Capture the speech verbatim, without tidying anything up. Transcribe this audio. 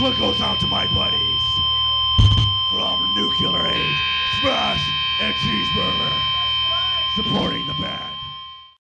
What goes on to my buddies from Nuclear Age, Smash, and Cheeseburger, supporting the band.